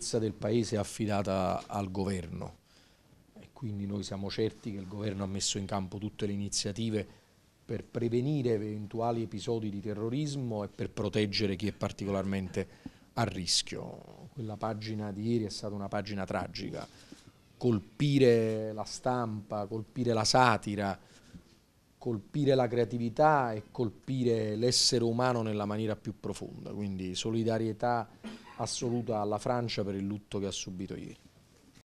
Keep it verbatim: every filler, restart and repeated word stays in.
sicurezza del Paese è affidata al Governo e quindi noi siamo certi che il Governo ha messo in campo tutte le iniziative per prevenire eventuali episodi di terrorismo e per proteggere chi è particolarmente a rischio. Quella pagina di ieri è stata una pagina tragica, colpire la stampa, colpire la satira, colpire la creatività e colpire l'essere umano nella maniera più profonda, quindi solidarietà assoluta alla Francia per il lutto che ha subito ieri.